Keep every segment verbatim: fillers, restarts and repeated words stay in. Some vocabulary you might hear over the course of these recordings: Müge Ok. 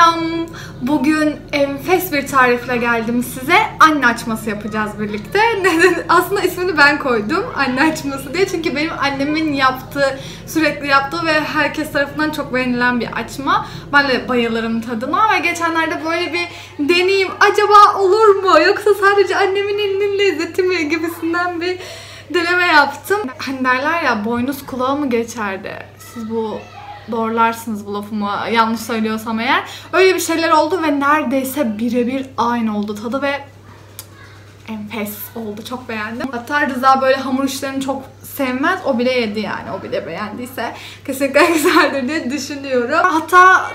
Selam. Bugün enfes bir tarifle geldim size. Anne açması yapacağız birlikte. Aslında ismini ben koydum. Anne açması diye. Çünkü benim annemin yaptığı, sürekli yaptığı ve herkes tarafından çok beğenilen bir açma. Ben de bayılırım tadına. Ve geçenlerde böyle bir deneyim. Acaba olur mu? Yoksa sadece annemin elinin lezzeti mi? Gibisinden bir deneme yaptım. Hani derler ya, boynuz kulağı mı geçerdi? Siz bu... Doğrularsınız bu lafımı, yanlış söylüyorsam eğer. Öyle bir şeyler oldu ve neredeyse birebir aynı oldu tadı ve enfes oldu. Çok beğendim. Hatta Rıza böyle hamur işlerini çok sevmez. O bile yedi yani. O bile beğendiyse kesinlikle güzeldir diye düşünüyorum. Hatta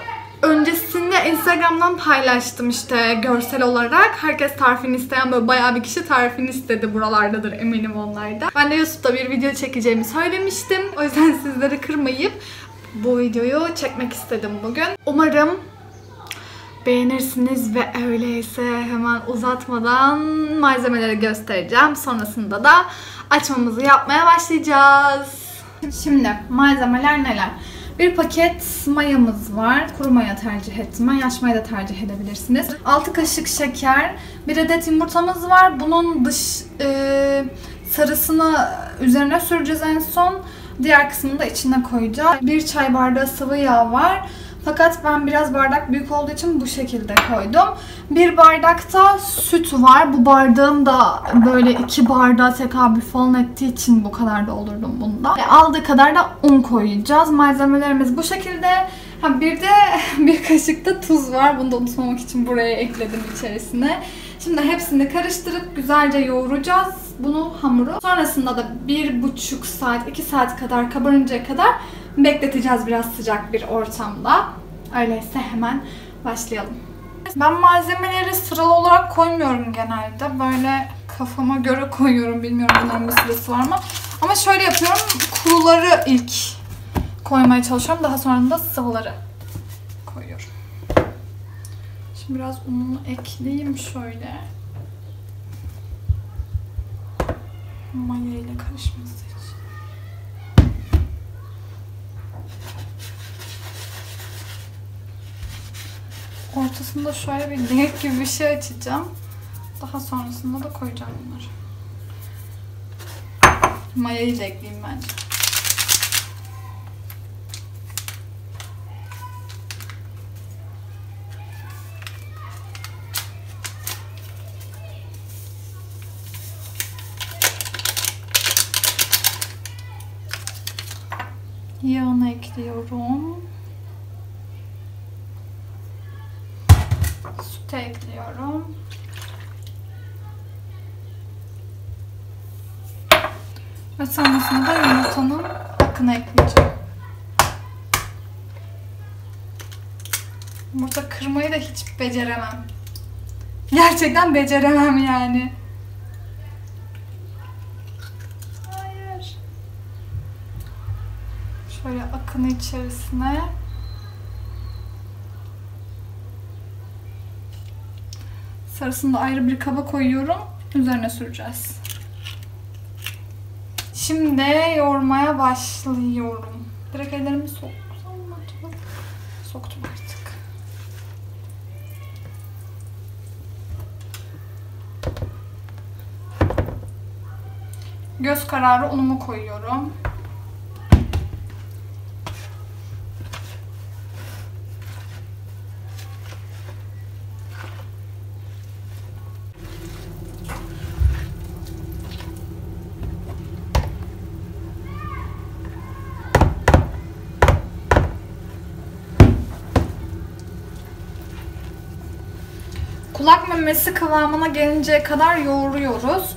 öncesinde Instagram'dan paylaştım işte görsel olarak. Herkes tarifini isteyen, böyle bayağı bir kişi tarifini istedi. Buralardadır eminim onlarda. Ben de YouTube'da bir video çekeceğimi söylemiştim. O yüzden sizleri kırmayıp bu videoyu çekmek istedim bugün. Umarım beğenirsiniz ve öyleyse hemen uzatmadan malzemeleri göstereceğim. Sonrasında da açmamızı yapmaya başlayacağız. Şimdi malzemeler neler? Bir paket mayamız var. Kuru maya tercih ettim ben. Yaş maya da tercih edebilirsiniz. altı kaşık şeker, bir adet yumurtamız var. Bunun dış e, sarısını üzerine süreceğiz en son. Diğer kısmını da içine koyacağız. bir çay bardağı sıvı yağ var. Fakat ben biraz bardak büyük olduğu için bu şekilde koydum. bir bardakta süt var. Bu bardağım da böyle iki bardağa tekabül falan ettiği için bu kadar da olurdum bunda. Ve aldığı kadar da un koyacağız. Malzemelerimiz bu şekilde. Ha, bir de bir kaşık da tuz var. Bunu da unutmamak için buraya ekledim içerisine. Şimdi hepsini karıştırıp güzelce yoğuracağız bunu, hamuru. Sonrasında da bir buçuk saat, iki saat kadar, kabarıncaya kadar bekleteceğiz biraz sıcak bir ortamda. Öyleyse hemen başlayalım. Ben malzemeleri sıralı olarak koymuyorum genelde. Böyle kafama göre koyuyorum. Bilmiyorum bunların bir sırası var mı? Ama şöyle yapıyorum. Kuruları ilk koymaya çalışıyorum. Daha sonra da sıvıları koyuyorum. Şimdi biraz ununu ekleyeyim şöyle. Maya ile karışması için. Ortasında şöyle bir delik gibi bir şey açacağım. Daha sonrasında da koyacağım bunları. Mayayı da ekleyeyim bence. Yağını ekliyorum. Sütü ekliyorum. Ve sonrasında yumurtanın akını ekleyeceğim. Yumurta kırmayı da hiç beceremem. Gerçekten beceremem yani. Şöyle akını içerisine. Sarısını da ayrı bir kaba koyuyorum. Üzerine süreceğiz. Şimdi yoğurmaya başlıyorum. Direkt ellerimi soktum. Soktum artık. Göz kararı unumu koyuyorum. Kulak memesi kıvamına gelinceye kadar yoğuruyoruz.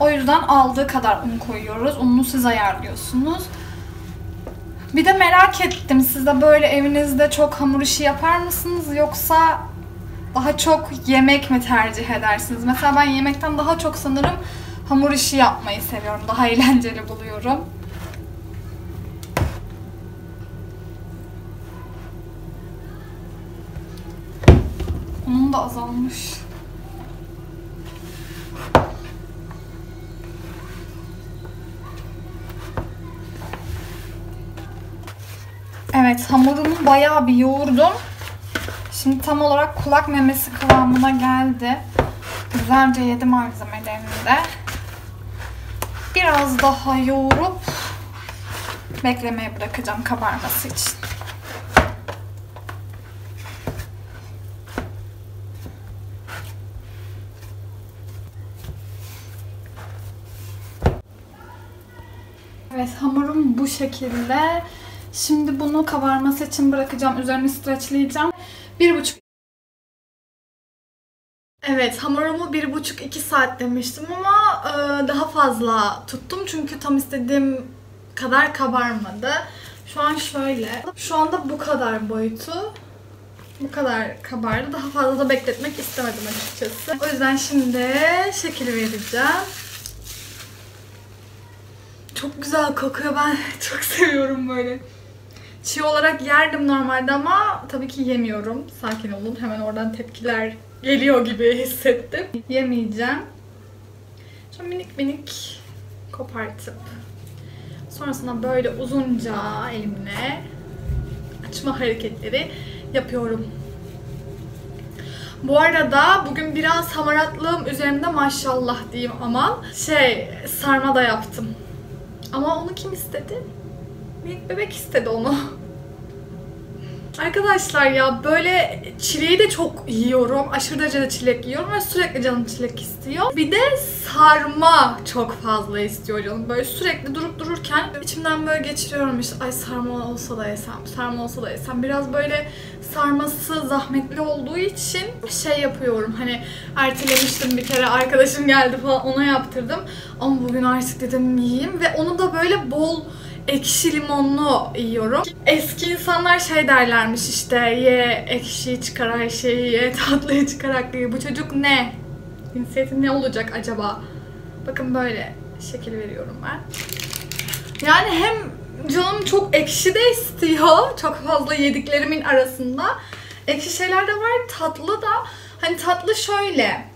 O yüzden aldığı kadar un koyuyoruz. Ununu siz ayarlıyorsunuz. Bir de merak ettim. Siz de böyle evinizde çok hamur işi yapar mısınız? Yoksa daha çok yemek mi tercih edersiniz? Mesela ben yemekten daha çok sanırım hamur işi yapmayı seviyorum. Daha eğlenceli buluyorum. Onun da azalmış. Evet, hamurumu bayağı bir yoğurdum. Şimdi tam olarak kulak memesi kıvamına geldi. Güzelce yedi malzemelerini de. Biraz daha yoğurup beklemeye bırakacağım kabarması için. Evet, hamurum bu şekilde. Şimdi bunu kabarması için bırakacağım. Üzerini streçleyeceğim. bir buçuk. Evet, hamurumu bir buçuk iki saat demiştim ama e, daha fazla tuttum. Çünkü tam istediğim kadar kabarmadı. Şu an şöyle. Şu anda bu kadar boyutu. Bu kadar kabardı. Daha fazla da bekletmek istemedim açıkçası. O yüzden şimdi şekil vereceğim. Çok güzel kokuyor. Ben çok seviyorum böyle. Çiğ olarak yerdim normalde ama tabii ki yemiyorum. Sakin olun. Hemen oradan tepkiler geliyor gibi hissettim. Yemeyeceğim. Şöyle minik minik kopartıp sonrasında böyle uzunca elimle açma hareketleri yapıyorum. Bu arada bugün biraz hamaratlığım üzerinde maşallah diyeyim ama şey sarma da yaptım. Ama onu kim istedi? Minik bebek istedi onu. Arkadaşlar ya böyle çileği de çok yiyorum. Aşırı derecede çilek yiyorum ve sürekli canım çilek istiyor. Bir de sarma çok fazla istiyor canım. Böyle sürekli durup dururken içimden böyle geçiriyorum işte. Ay sarma olsa da yesem, sarma olsa da yesem. Biraz böyle sarması zahmetli olduğu için şey yapıyorum. Hani ertelemiştim bir kere, arkadaşım geldi falan, ona yaptırdım. Ama bugün artık dedim yiyeyim ve onu da böyle bol ekşi limonlu yiyorum. Eski insanlar şey derlermiş işte, ye ekşiyi çıkar her şeyi, ye tatlıyı çıkar aklıyı. Bu çocuk ne? Cinsiyeti ne olacak acaba? Bakın böyle şekil veriyorum ben. Yani hem canım çok ekşi de istiyor. Çok fazla yediklerimin arasında. Ekşi şeyler de var, tatlı da. Hani tatlı şöyle.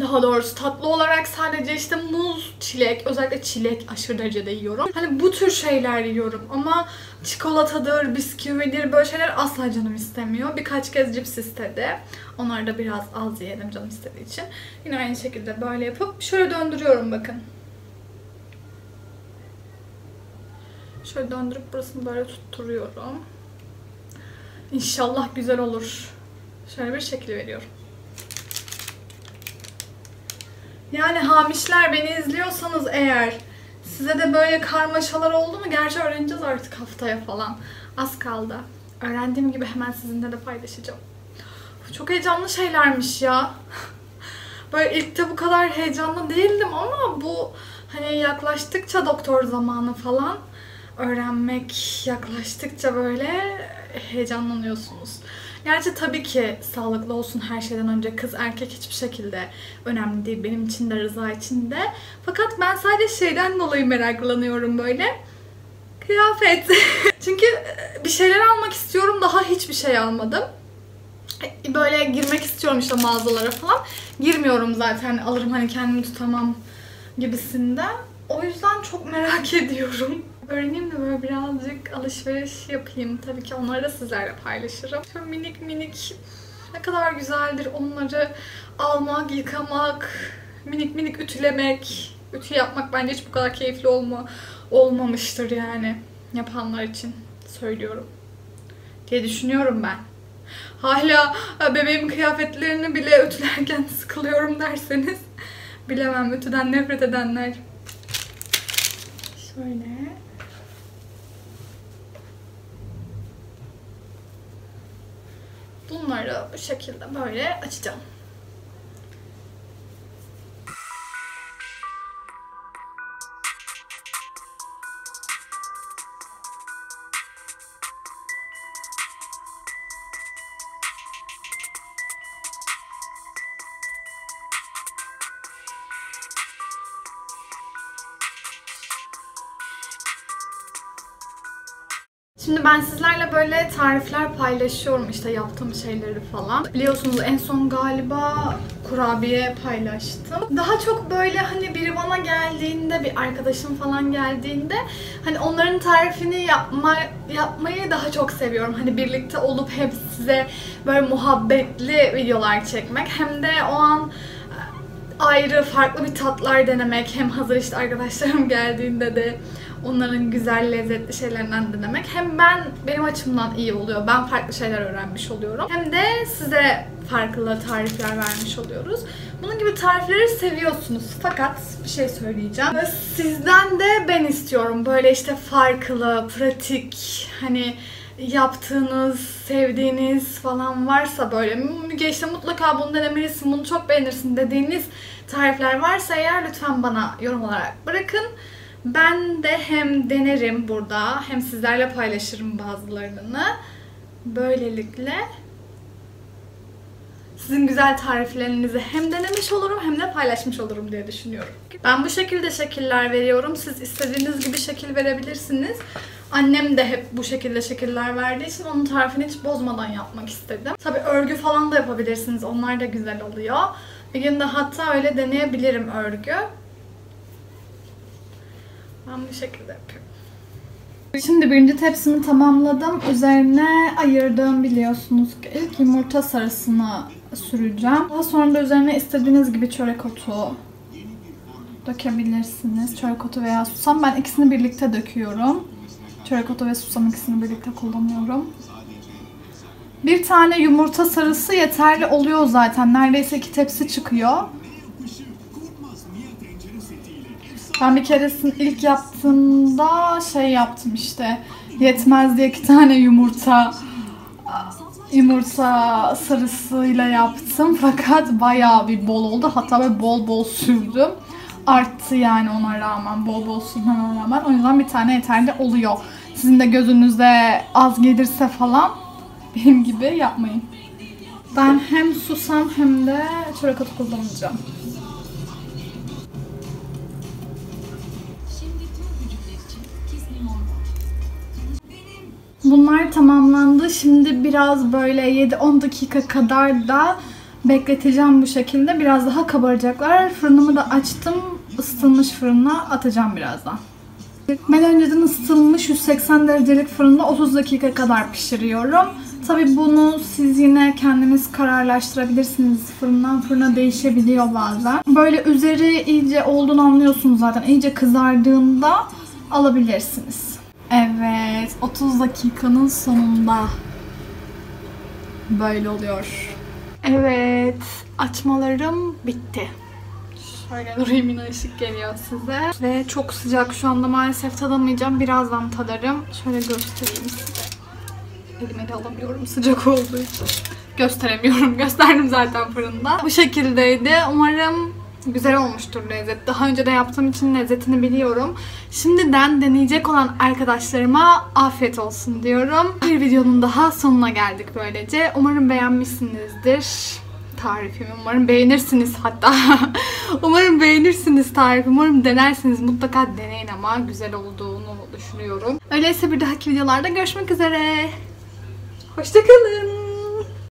Daha doğrusu tatlı olarak sadece işte muz, çilek, özellikle çilek aşırı derecede yiyorum. Hani bu tür şeyler yiyorum ama çikolatadır, bisküvidir, böyle şeyler asla canım istemiyor. Birkaç kez cips istedi. Onları da biraz az yedim canım istediği için. Yine aynı şekilde böyle yapıp şöyle döndürüyorum bakın. Şöyle döndürüp burasını böyle tutturuyorum. İnşallah güzel olur. Şöyle bir şekil veriyorum. Yani hamişler, beni izliyorsanız eğer, size de böyle karmaşalar oldu mu? Gerçi öğreneceğiz artık haftaya falan. Az kaldı. Öğrendiğim gibi hemen sizinle de paylaşacağım. Çok heyecanlı şeylermiş ya. Böyle ilk de bu kadar heyecanlı değildim ama bu hani yaklaştıkça doktor zamanı falan öğrenmek yaklaştıkça böyle heyecanlanıyorsunuz. Gerçi tabii ki sağlıklı olsun her şeyden önce, kız erkek hiçbir şekilde önemli değil benim için de Rıza için de. Fakat ben sadece şeyden dolayı meraklanıyorum böyle. Kıyafet. Çünkü bir şeyler almak istiyorum, daha hiçbir şey almadım. Böyle girmek istiyorum işte mağazalara falan. Girmiyorum zaten, alırım hani kendimi tutamam gibisinden. O yüzden çok merak ediyorum. Öğreneyim de böyle birazcık alışveriş yapayım. Tabii ki onları da sizlerle paylaşırım. Şöyle minik minik ne kadar güzeldir onları almak, yıkamak, minik minik ütülemek. Ütü yapmak bence hiç bu kadar keyifli olma, olmamıştır yani. Yapanlar için söylüyorum diye düşünüyorum ben. Hala bebeğim kıyafetlerini bile ütülerken sıkılıyorum derseniz bilemem, ütüden nefret edenler. Şöyle. Bunları bu şekilde böyle açacağım. Şimdi ben sizlerle böyle tarifler paylaşıyorum, işte yaptığım şeyleri falan. Biliyorsunuz en son galiba kurabiye paylaştım. Daha çok böyle hani biri bana geldiğinde, bir arkadaşım falan geldiğinde hani onların tarifini yapma, yapmayı daha çok seviyorum. Hani birlikte olup hep size böyle muhabbetli videolar çekmek. Hem de o an ayrı farklı bir tatlar denemek, hem hazır işte arkadaşlarım geldiğinde de onların güzel lezzetli şeylerinden denemek hem ben benim açımdan iyi oluyor. Ben farklı şeyler öğrenmiş oluyorum. Hem de size farklı tarifler vermiş oluyoruz. Bunun gibi tarifleri seviyorsunuz. Fakat bir şey söyleyeceğim. Sizden de ben istiyorum böyle işte farklı, pratik, hani yaptığınız, sevdiğiniz falan varsa böyle Müge işte mutlaka bunu denemelisin, bunu çok beğenirsin dediğiniz tarifler varsa eğer lütfen bana yorum olarak bırakın. Ben de hem denerim burada hem sizlerle paylaşırım bazılarını. Böylelikle sizin güzel tariflerinizi hem denemiş olurum hem de paylaşmış olurum diye düşünüyorum. Ben bu şekilde şekiller veriyorum. Siz istediğiniz gibi şekil verebilirsiniz. Annem de hep bu şekilde şekiller verdiği için onun tarifini hiç bozmadan yapmak istedim. Tabii örgü falan da yapabilirsiniz. Onlar da güzel oluyor. Bir gün de hatta öyle deneyebilirim örgü. Ben bu şekilde yapıyorum. Şimdi birinci tepsimi tamamladım. Üzerine ayırdığım biliyorsunuz ki ilk yumurta sarısını süreceğim. Daha sonra da üzerine istediğiniz gibi çörek otu dökebilirsiniz. Çörek otu veya susam. Ben ikisini birlikte döküyorum. Çörek otu ve susam ikisini birlikte kullanıyorum. Bir tane yumurta sarısı yeterli oluyor zaten. Neredeyse iki tepsi çıkıyor. Ben bir keresinde ilk yaptığımda şey yaptım işte, yetmez diye iki tane yumurta yumurta sarısıyla yaptım fakat bayağı bir bol oldu, hatta böyle bol bol sürdüm, arttı yani ona rağmen, bol bol sürmeme rağmen. O yüzden bir tane yeterli oluyor. Sizin de gözünüze az gelirse falan benim gibi yapmayın. Ben hem susam hem de çörek otu kullanacağım. Bunlar tamamlandı. Şimdi biraz böyle yedi on dakika kadar da bekleteceğim bu şekilde. Biraz daha kabaracaklar. Fırınımı da açtım. Isıtılmış fırına atacağım birazdan. Ben önceden ısıtılmış yüz seksen derecelik fırında otuz dakika kadar pişiriyorum. Tabii bunu siz yine kendiniz kararlaştırabilirsiniz. Fırından fırına değişebiliyor bazen. Böyle üzeri iyice olduğunu anlıyorsunuz zaten. İyice kızardığında alabilirsiniz. Evet, otuz dakikanın sonunda böyle oluyor. Evet, açmalarım bitti. Şöyle durayım, yine ışık geliyor size. Ve çok sıcak şu anda, maalesef tadamayacağım. Birazdan tadarım. Şöyle göstereyim size. Elime de alamıyorum sıcak olduğu için. Gösteremiyorum. Gösterdim zaten fırında. Bu şekildeydi. Umarım güzel olmuştur lezzet. Daha önce de yaptığım için lezzetini biliyorum. Şimdiden deneyecek olan arkadaşlarıma afiyet olsun diyorum. Bir videonun daha sonuna geldik böylece. Umarım beğenmişsinizdir tarifimi. Umarım beğenirsiniz hatta. Umarım beğenirsiniz tarifimi. Umarım denersiniz. Mutlaka deneyin ama güzel olduğunu düşünüyorum. Öyleyse bir dahaki videolarda görüşmek üzere. Hoşçakalın.